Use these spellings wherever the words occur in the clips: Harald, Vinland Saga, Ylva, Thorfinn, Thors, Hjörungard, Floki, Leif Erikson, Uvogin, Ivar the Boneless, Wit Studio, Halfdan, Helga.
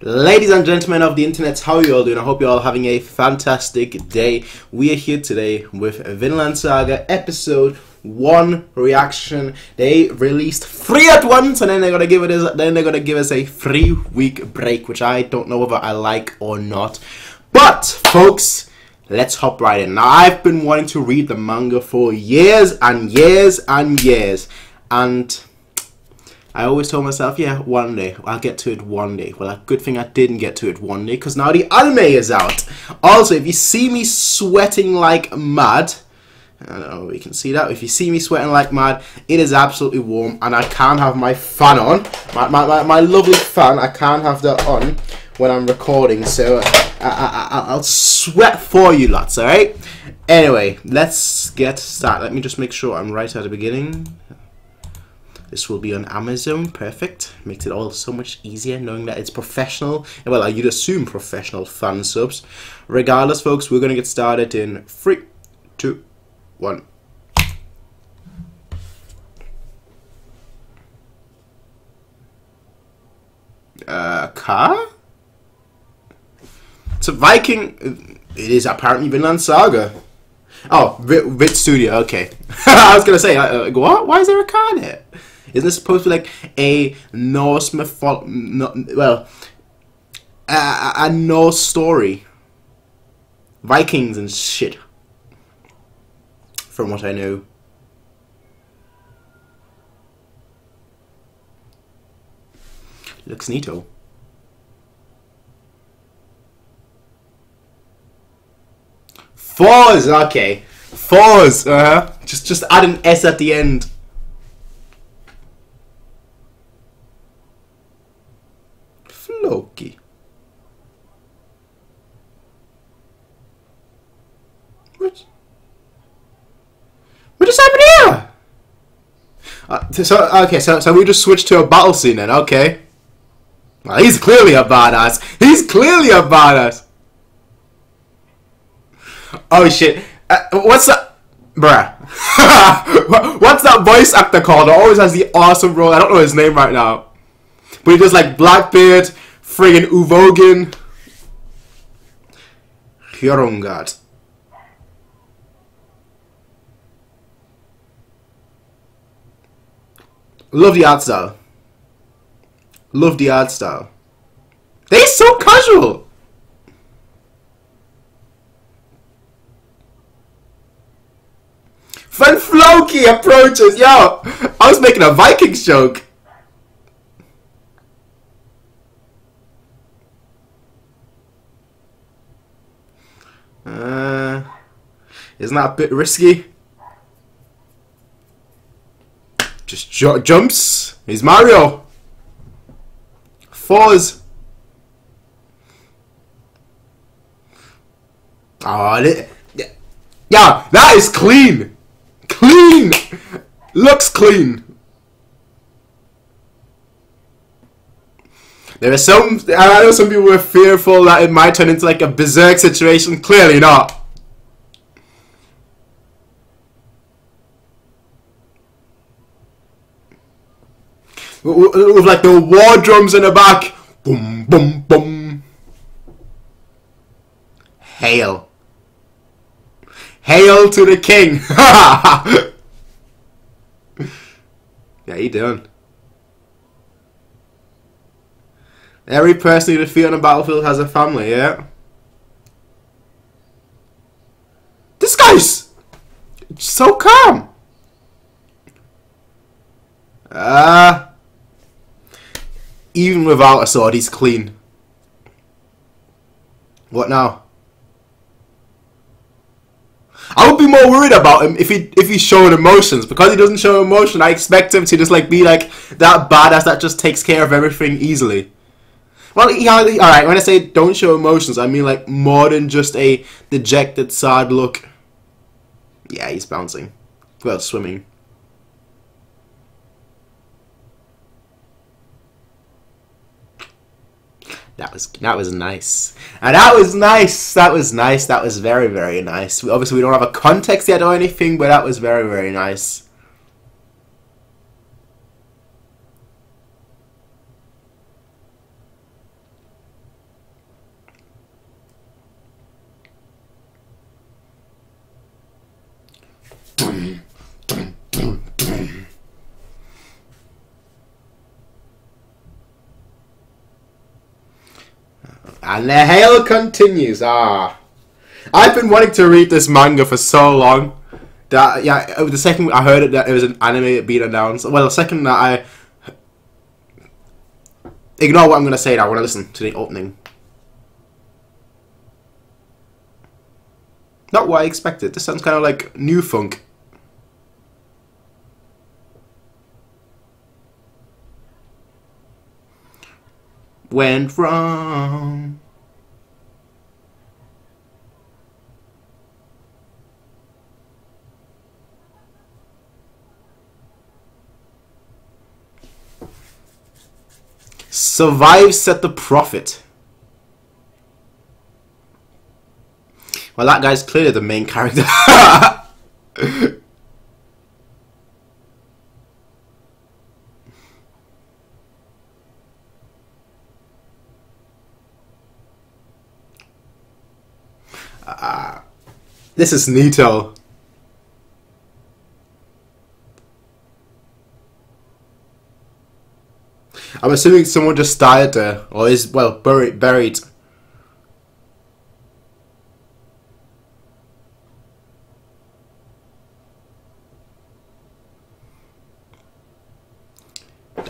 Ladies and gentlemen of the internet, how are you all doing? I hope you're all having a fantastic day. We are here today with Vinland Saga episode 1 reaction. They released 3 at once, and then they're gonna give us a 3-week break, which I don't know whether I like or not. But folks, let's hop right in. Now, I've been wanting to read the manga for years and years and years, and I always told myself, yeah, one day, I'll get to it one day. Well, a good thing I didn't get to it one day, because now the anime is out. Also, if you see me sweating like mad, I don't know if you can see that, if you see me sweating like mad, it is absolutely warm, and I can't have my fan on. My lovely fan, I can't have that on when I'm recording, so I'll sweat for you lots, alright? Anyway, let's get started. Let me just make sure I'm right at the beginning. This will be on Amazon. Perfect. Makes it all so much easier knowing that it's professional. Well, you'd assume professional fan subs. Regardless, folks, we're going to get started in 3, 2, 1. Car? It's a Viking. It is apparently Vinland Saga. Oh, Wit Studio. Okay. I was going to say, what? Why is there a car there? Isn't it supposed to be like a Norse a Norse story? Vikings and shit. From what I know. Looks neato. Thors, okay. Thors, Just add an S at the end. Floki. What? What just happened here? So we just switched to a battle scene then. Okay. Well, he's clearly a badass. He's clearly a badass. Oh shit! What's that, bruh? What's that voice actor called? It always has the awesome role. I don't know his name right now, but he does like Blackbeard. Friggin' Uvogin. Hjörungard. Love the art style. Love the art style. They're so casual. When Floki approaches, yo, I was making a Vikings joke. Isn't that a bit risky? Just jumps. He's Mario. Thors. Oh, yeah, that is clean. Clean. Looks clean. There are some. I know some people were fearful that it might turn into like a berserk situation. Clearly not. With like the war drums in the back. Boom, boom, boom. Hail. Hail to the king. Yeah, he done. Every person you defeat on the battlefield has a family, yeah? This guy's so calm. Even without a sword, he's clean. What now? I would be more worried about him if he showed emotions. Because he doesn't show emotion, I expect him to just like be like that badass that just takes care of everything easily. Well, yeah, alright, when I say don't show emotions, I mean like more than just a dejected, sad look. Yeah, he's bouncing. Well, swimming. That was nice. And that was nice. That was nice. That was very, very nice. Obviously, we don't have a context yet or anything, but that was very, very nice. dum, dum, dum, dum. And the hail continues. I've been wanting to read this manga for so long. That, yeah, the second I heard it, that it was an anime being announced. Well, the second that I ignore what I'm gonna say now when I listen to the opening. Not what I expected. This sounds kind of like new funk. Went wrong. Survive, said the prophet. Well, that guy's clearly the main character. This is neato. I'm assuming someone just died there, or is, well, buried.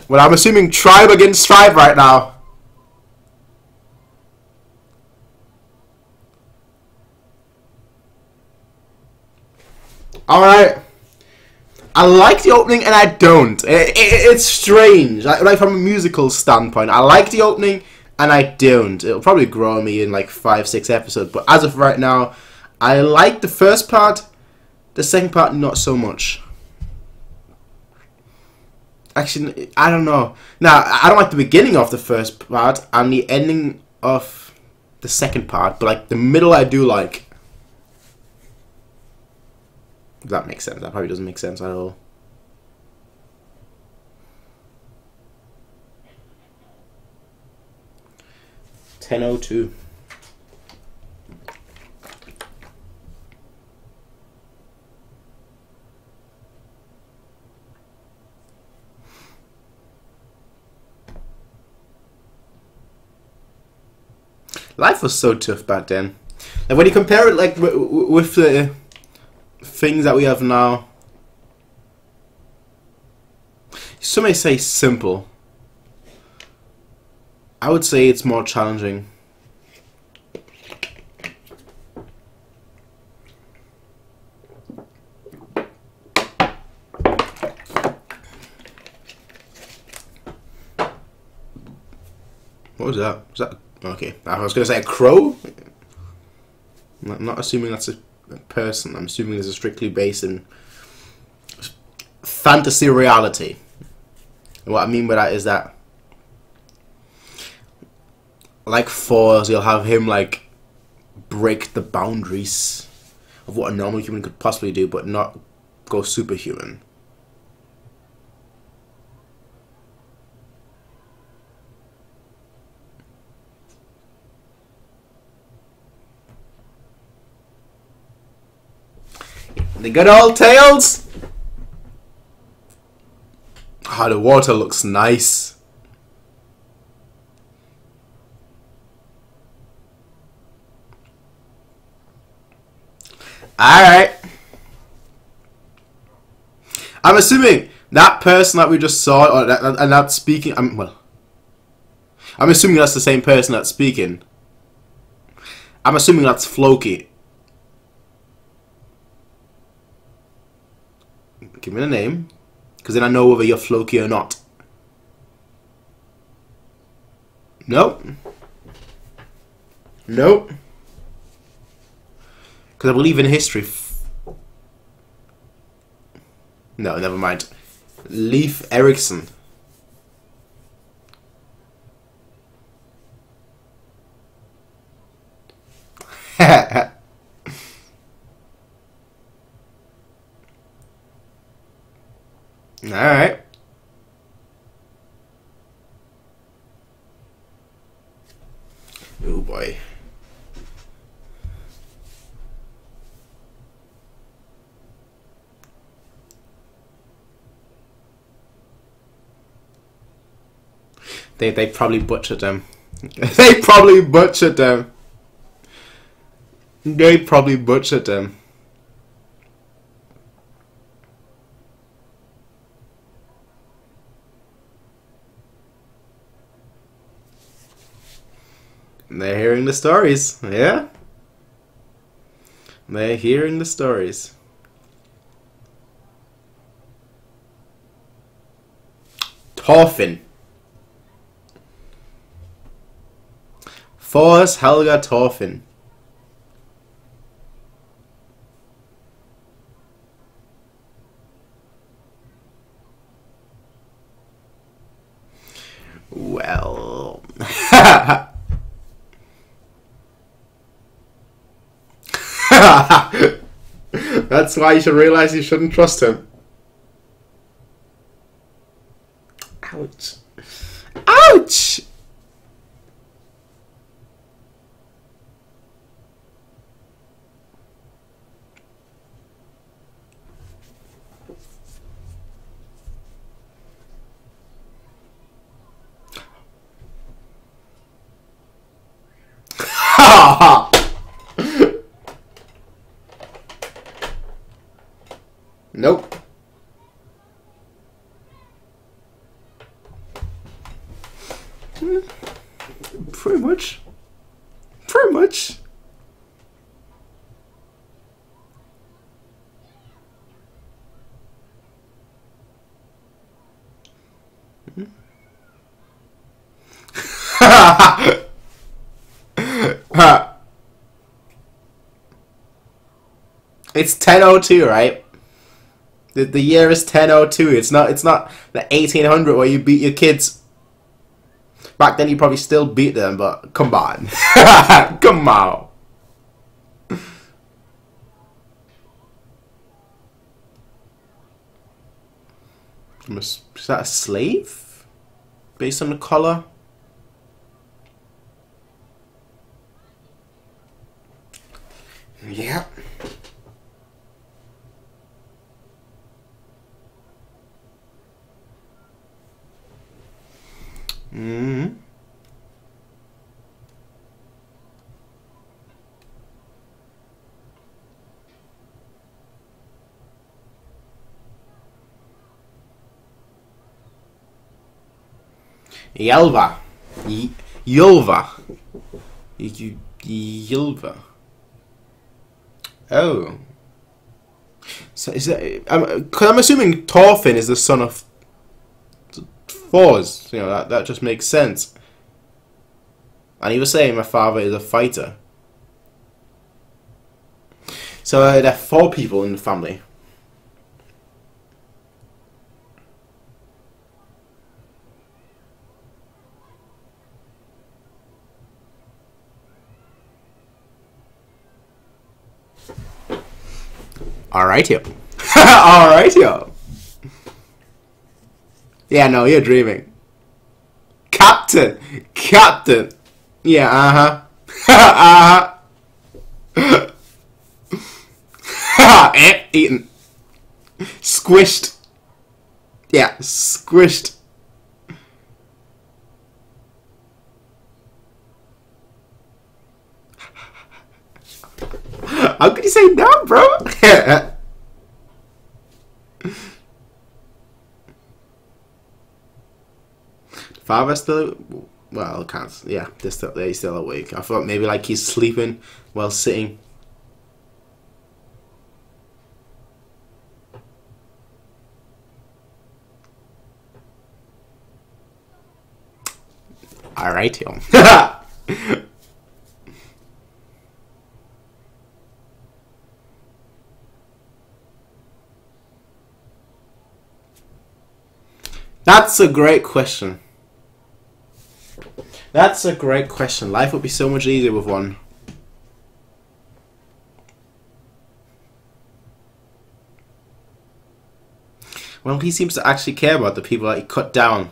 Well, I'm assuming tribe against tribe right now. Alright. I like the opening and I don't. It's strange. Like from a musical standpoint, I like the opening and I don't. It'll probably grow on me in like 5-6 episodes. But as of right now, I like the first part. The second part, not so much. Actually, I don't know. Now, I don't like the beginning of the first part and the ending of the second part, but like the middle I do like. If that makes sense. That probably doesn't make sense at all. Ten oh two. Life was so tough back then. And when you compare it, like with the things that we have now, some may say simple. I would say it's more challenging. What was that? Was that? Okay, I was gonna say a crow. I'm not assuming that's a person. I'm assuming this is strictly based in fantasy reality. And what I mean by that is that, like Thors, you'll have him like break the boundaries of what a normal human could possibly do, but not go superhuman. The good old tales. Ah, oh, the water looks nice. Alright. I'm assuming that person that we just saw, or that speaking, I'm assuming that's the same person that's speaking. I'm assuming that's Floki. Give me the name, because then I know whether you're Floki or not. Nope. Nope. Because I believe in history. No, never mind. Leif Erikson. Alright. Oh boy. They probably butchered them. They probably butchered them. They probably butchered them. They're hearing the stories, yeah? They're hearing the stories. Thorfinn. Thors, Helga, Thorfinn. Well... That's why you should realize you shouldn't trust him. Ouch. Ouch! Nope. Pretty much. Pretty much. It's 10:02, right? The year is 10:02. It's not the 1800 where you beat your kids. Back then you probably still beat them, but come on. Come on. Is that a slave? Based on the collar? Yeah. Mm-hmm. Ylva. Ylva. Oh. So is that... I'm assuming Thorfinn is the son of... Thors, you know, that just makes sense. And he was saying my father is a fighter. So there are 4 people in the family. Alright, yo. Alright, yo. Yeah, no, you're dreaming. Captain! Captain! Yeah, uh-huh. Uh-huh. Eaten. Squished. Yeah, squished. How could you say no, bro? Father's still, well, can't, yeah, they're still awake. I thought maybe like he's sleeping while sitting. Alright, yo. That's a great question. That's a great question. Life would be so much easier with one. Well, he seems to actually care about the people that he cut down.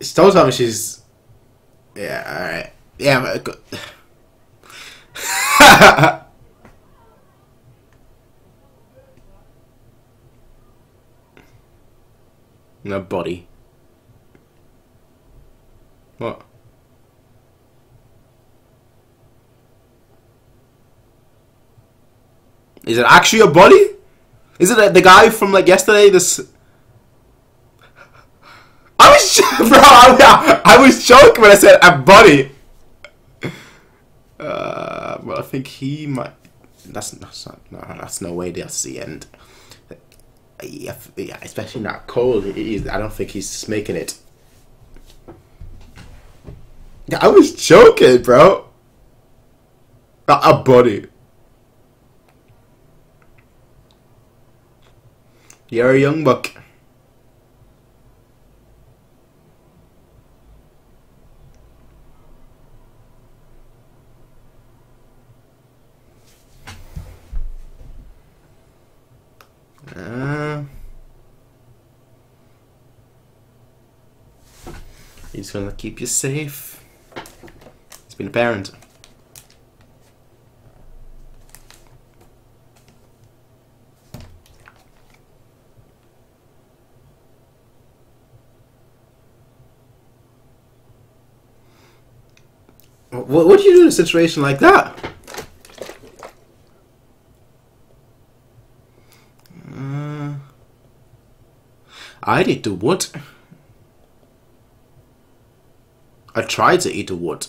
It's told her she's... Yeah, alright. Yeah, but... No body. What? Is it actually a body? Is it the guy from like yesterday? This. I was bro. I was joking when I said a body. Well, I think he might. That's no way. That's the end. Yeah, especially not cold. I don't think he's making it. Yeah, I was joking, bro. A body. You're a young buck. He's gonna keep you safe. He's been a parent. What do you do in a situation like that? I need to wood. I tried to eat the wood.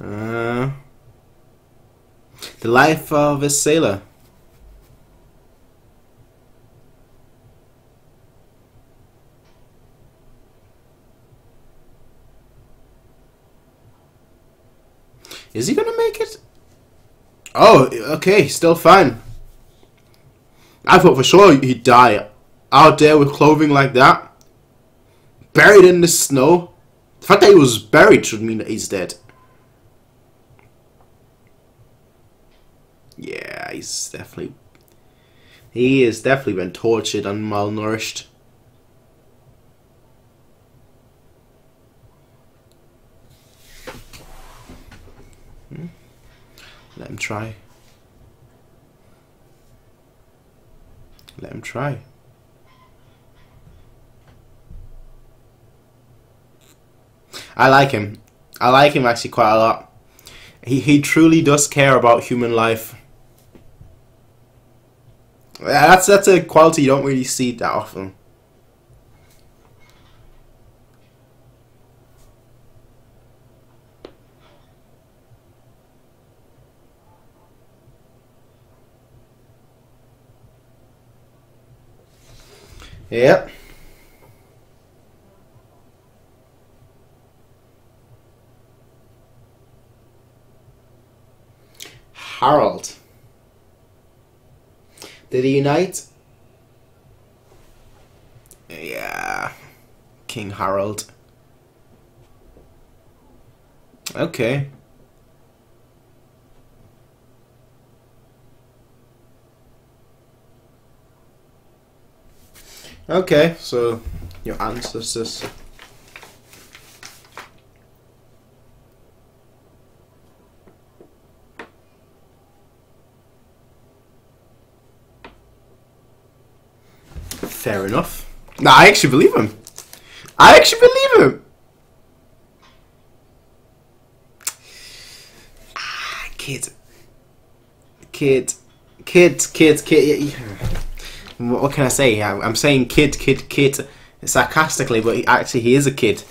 The life of a sailor. Is he gonna make it? Oh, okay, still fine. I thought for sure he'd die out there with clothing like that, buried in the snow. The fact that he was buried should mean that he's dead. Yeah, he's definitely. He has definitely been tortured and malnourished. Let him try. Let him try. I like him. I like him actually quite a lot. He truly does care about human life. That's a quality you don't really see that often. Yep. Harald. Did he unite? Yeah. King Harald. Okay. Okay, so your ancestors. Fair enough. No, I actually believe him. I actually believe him. Ah, kid. Yeah. What can I say? I'm saying kid sarcastically, but actually he is a kid.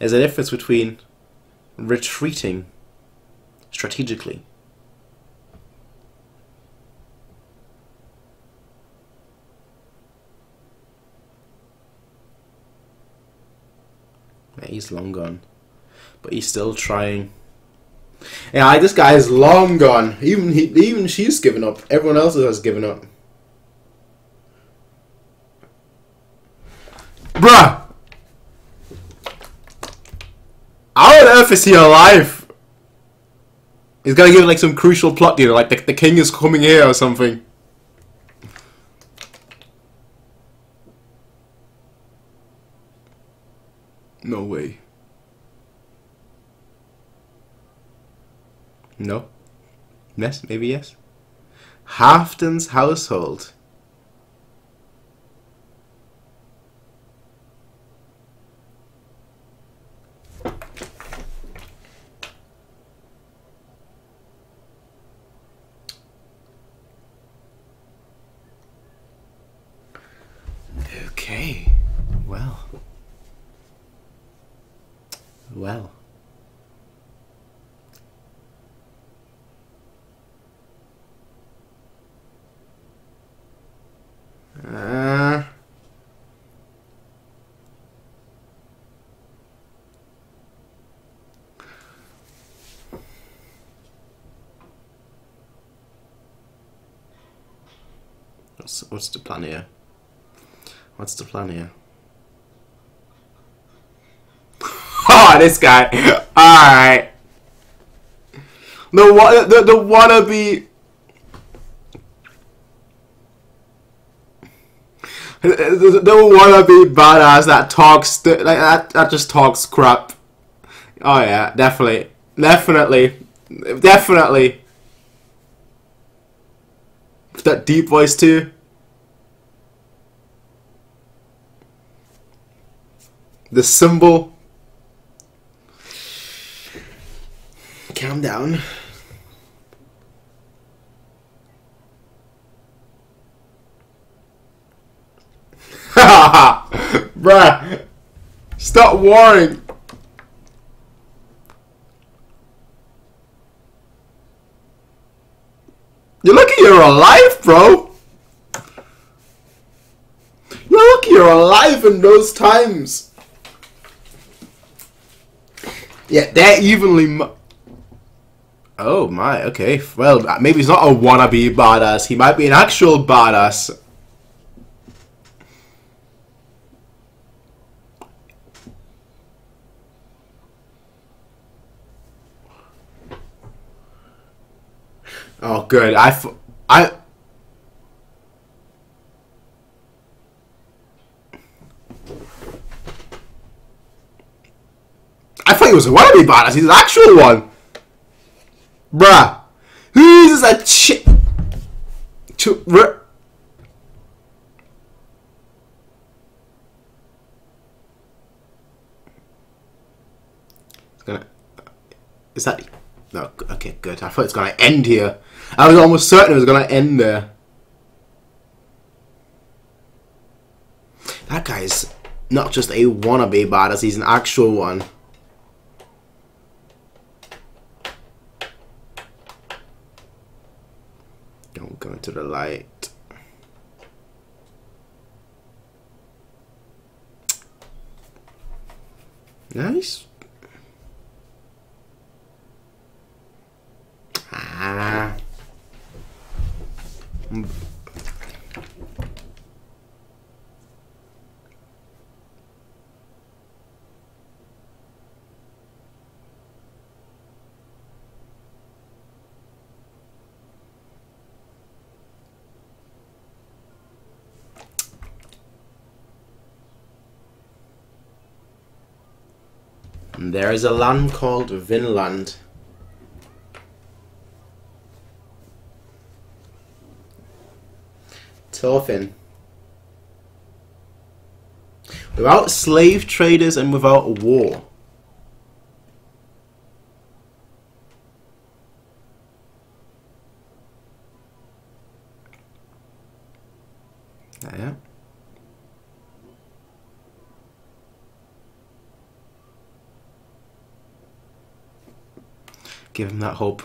There's a difference between retreating strategically. Yeah, he's long gone, but he's still trying. Yeah, this guy is long gone. Even she's given up. Everyone else has given up. Bruh! How on earth is he alive? He's gonna give like some crucial plot, you know, like the king is coming here or something. No way. No. Yes, maybe yes. Halfdan's household. Okay, well. Well. What's the plan here? What's the plan here? Oh, this guy! Alright! The wannabe... The wannabe badass that talks... Like, that just talks crap. Oh yeah, definitely. Definitely. Definitely. That deep voice too. The symbol. Calm down. Bruh. Stop warring. You're lucky you're alive, bro. You're lucky you're alive in those times. Yeah, they're evenly oh my, okay. Well, maybe he's not a wannabe badass. He might be an actual badass. Oh, good. I thought he was a wannabe badass. He's an actual one. Bruh. Who's a chick? Is that... No, okay, good. I thought it was going to end here. I was almost certain it was going to end there. That guy's not just a wannabe badass. He's an actual one. Don't go into the light. Nice. Ah. There is a land called Vinland. Thorfinn. Without slave traders and without war. Yeah. Give him that hope.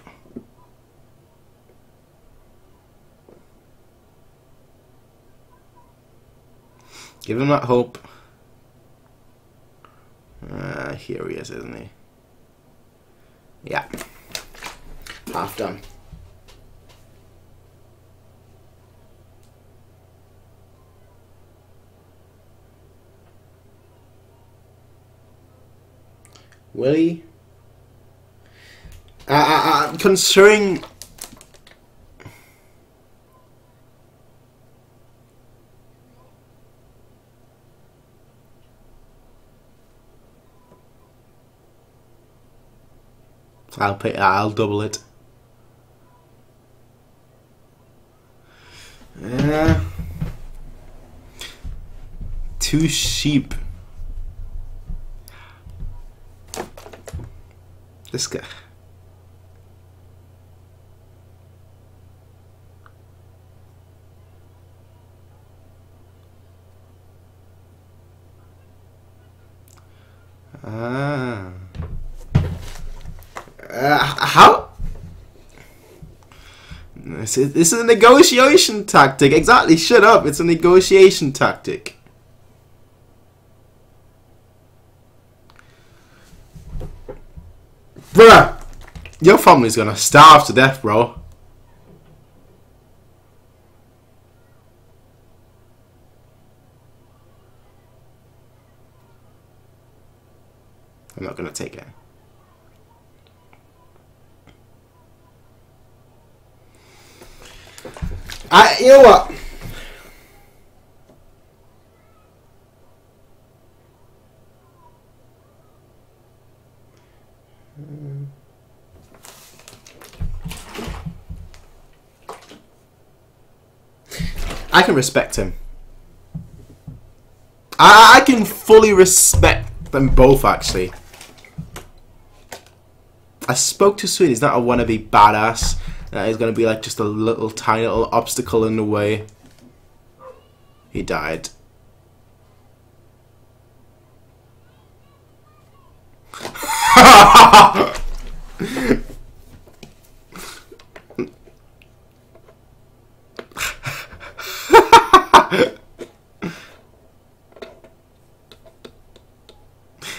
Give him that hope. Here he is, isn't he? Yeah. Half done. Willie? Considering... I'll double it. Two sheep. This guy. How? This is a negotiation tactic. Exactly. Shut up. It's a negotiation tactic. Bruh, your family's gonna starve to death, bro. I'm not gonna take it. You know what? I can respect him. I can fully respect them both, actually. I spoke too soon. He's not a wannabe badass. He's gonna be like just a little tiny little obstacle in the way. He died.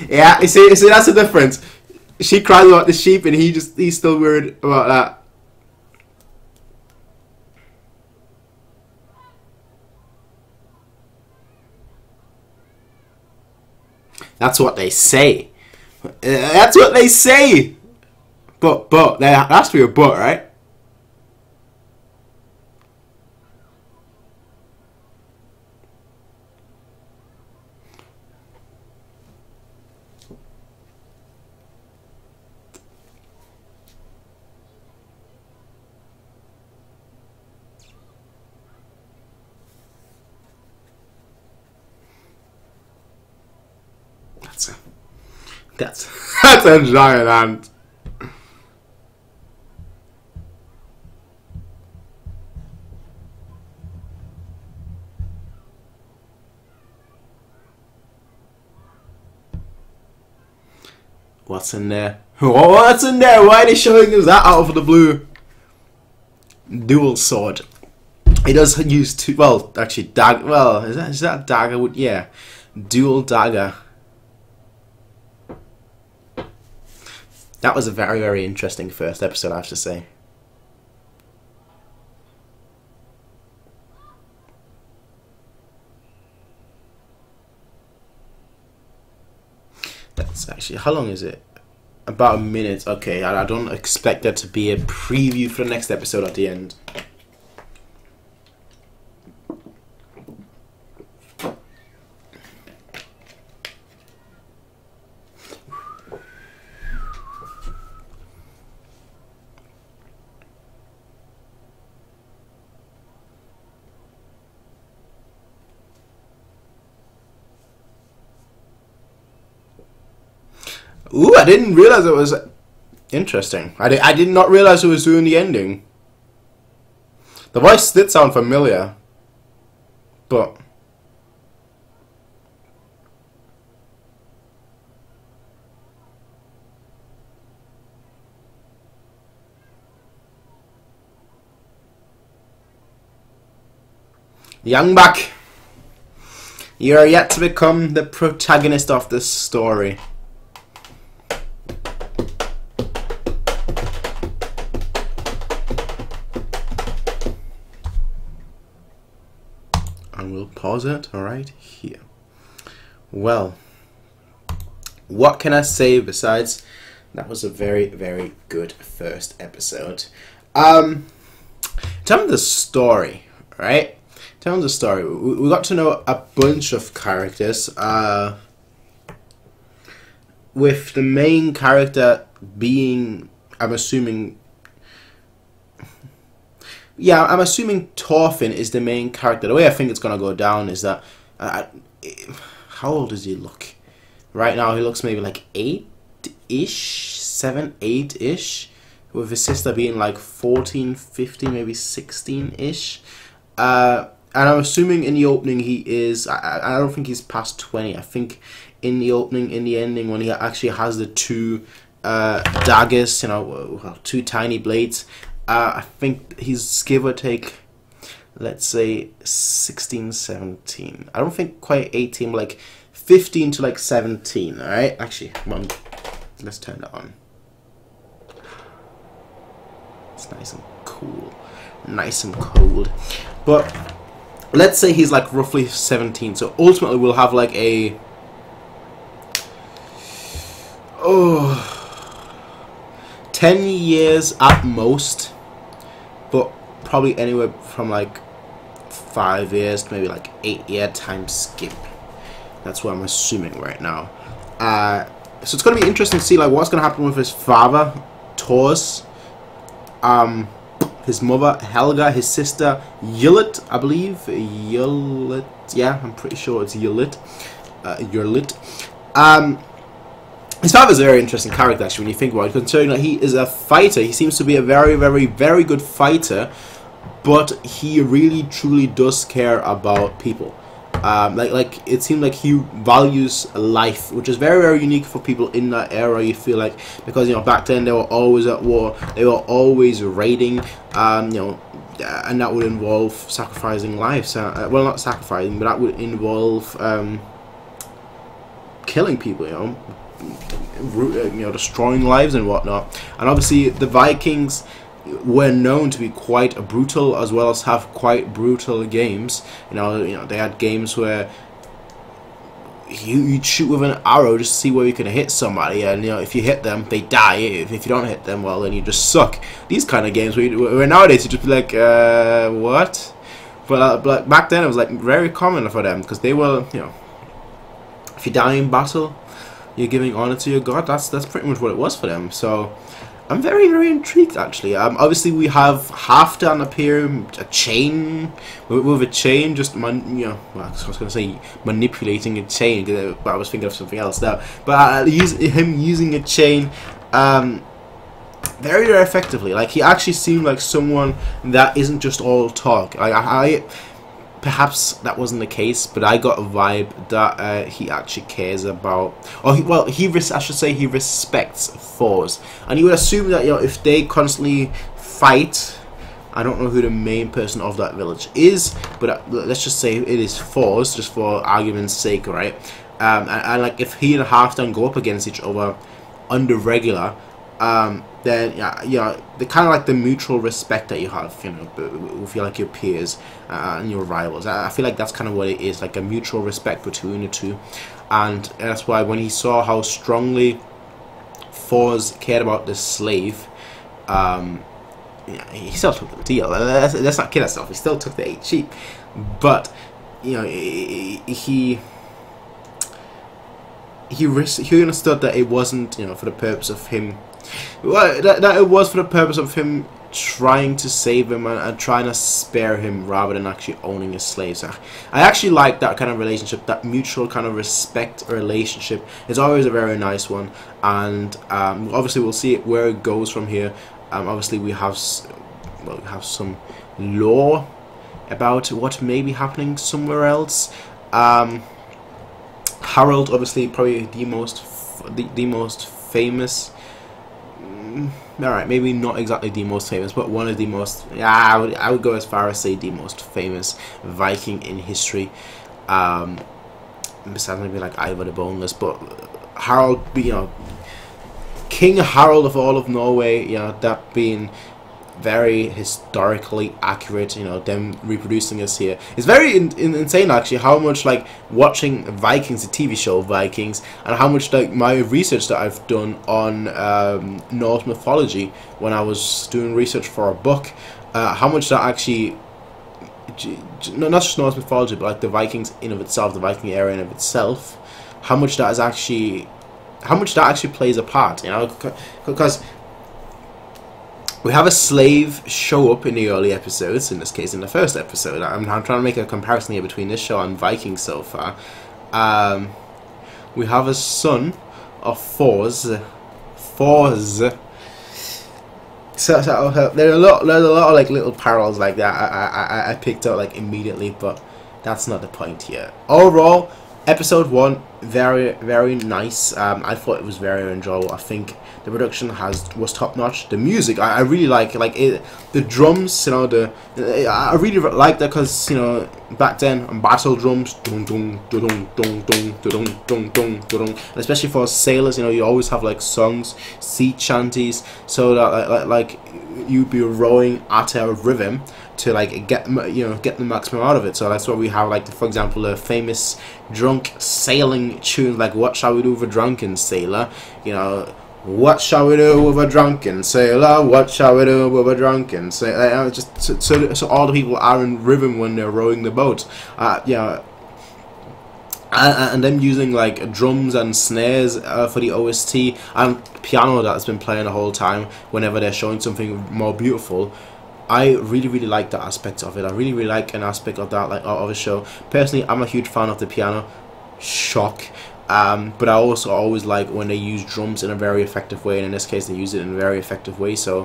Yeah, you see, that's the difference. She cried about the sheep, and he's still worried about that. That's what they say. That's what they say. But there has to be a but, right? That's a giant ant. What's in there? What's in there? Why are they showing us that out of the blue? Dual sword. He does use two. Well, actually, dagger. Well, is that dagger? Would, yeah, dual dagger. That was a very, very interesting first episode, I have to say. That's actually, how long is it? About a minute. Okay, I don't expect there to be a preview for the next episode at the end. Ooh, I didn't realize it was interesting. I did not realize it was doing the ending. The voice did sound familiar, but young buck, you're yet to become the protagonist of this story. Pause it, alright, here. Well, what can I say besides that was a very, very good first episode. Tell me the story, right? Tell me the story. We got to know a bunch of characters, with the main character being, I'm assuming, yeah, I'm assuming Thorfinn is the main character. The way I think it's going to go down is that... how old does he look? Right now he looks maybe like 8-ish, 7, 8-ish, with his sister being like 14, 15, maybe 16-ish. And I'm assuming in the opening he is... I don't think he's past 20. I think in the opening, in the ending, when he actually has the two daggers, you know, two tiny blades... I think he's give or take, let's say 16, 17. I don't think quite 18, like 15 to like 17, all right? Actually, well, let's turn that on. It's nice and cool, nice and cold. But let's say he's like roughly 17. So ultimately we'll have like a, oh, 10 years at most. But probably anywhere from like 5 years to maybe like 8 year time skip. That's what I'm assuming right now. So it's gonna be interesting to see like what's gonna happen with his father, Thors, his mother Helga, his sister Ylva, I believe. Ylva, yeah, I'm pretty sure it's Ylva. His father's a very interesting character, actually, when you think about it, considering that he is a fighter. He seems to be a very, very, very good fighter, but he really, truly does care about people. Like it seems like he values life, which is very, very unique for people in that era. You feel like, because, you know, back then they were always at war, they were always raiding, you know, and that would involve sacrificing lives. Well, not sacrificing, but that would involve killing people, you know. Destroying lives and whatnot. And obviously the Vikings were known to be quite brutal, as well as have quite brutal games. You know, they had games where you'd shoot with an arrow just to see where you could hit somebody, and, you know, if you hit them, they die. If you don't hit them, well, then you just suck. These kind of games where nowadays you just be like, what? But back then it was like very common for them, because they were, you know, if you die in battle, you're giving honor to your god. That's pretty much what it was for them. So I'm very, very intrigued, actually. Obviously we have Halfdan up here, a chain, with a chain, just I was gonna say manipulating a chain, but I was thinking of something else now. But him using a chain, very, very effectively. Like, he actually seemed like someone that isn't just all talk. Like, perhaps that wasn't the case, but I got a vibe that he actually cares about, or he respects Thors. And you would assume that, you know, if they constantly fight, I don't know who the main person of that village is, but let's just say it is Thors, just for argument's sake, right? And like, if he and Halfdan go up against each other on the regular, then yeah, the kind of like the mutual respect that you have, you know, with like your peers and your rivals. I feel like that's kind of what it is, like a mutual respect between the two, and that's why when he saw how strongly Thors cared about this slave, yeah, he still took the deal. Let's not kid ourselves. He still took the 8 sheep, but, you know, he understood that it wasn't, you know, for the purpose of him. Well, that it was for the purpose of him trying to save him and trying to spare him, rather than actually owning his slaves. I actually like that kind of relationship, that mutual kind of respect relationship. It's always a very nice one, and obviously we'll see where it goes from here. Obviously we have, well, we have some lore about what may be happening somewhere else. Harald, obviously, probably the most famous. Alright, maybe not exactly the most famous, but one of the most, yeah, I would go as far as say the most famous Viking in history, besides maybe like Ivar the Boneless. But Harald, you know, King Harald of all of Norway, you know, that being very historically accurate, you know, them reproducing us here. It's very insane, actually, how much, like, watching Vikings, the TV show Vikings, and how much, like, my research that I've done on Norse mythology when I was doing research for a book, how much that actually, not just Norse mythology, but, like, the Vikings in of itself, the Viking era in of itself, how much that is actually, how much that actually plays a part, you know, because We have a slave show up in the early episodes, in this case in the first episode. I'm trying to make a comparison here between this show and Vikings so far. We have a son of Thors. So there's a lot of like little parallels like that I picked up like immediately, but that's not the point here. Overall, episode 1, very, very nice. I thought it was very enjoyable. I think the production was top notch. The music I really like it, the drums, you know, I really like that, because you know back then on battle drums, dun dun dun dun dun dun dun dun dun, especially for sailors, you know, you always have like songs, sea chanties, so that like you'd be rowing at a rhythm to like get the maximum out of it. So that's why we have like for example the famous drunk sailing tune, like "What shall we do with a drunken sailor?" You know, "What shall we do with a drunken sailor? What shall we do with a drunken sailor?" Just so all the people are in rhythm when they're rowing the boat. Yeah, and them using like drums and snares for the OST and piano that's been playing the whole time whenever they're showing something more beautiful. I really like that aspect of it. I really like an aspect of that, like of a show. Personally, I'm a huge fan of the piano. Shock. But I also always like when they use drums in a very effective way, and in this case they use it in a very effective way. So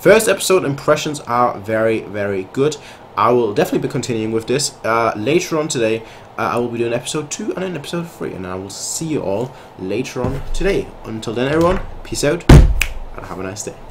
first episode impressions are very, very good. I will definitely be continuing with this later on today. I will be doing episode 2 and then episode 3, and I will see you all later on today. Until then everyone, peace out and have a nice day.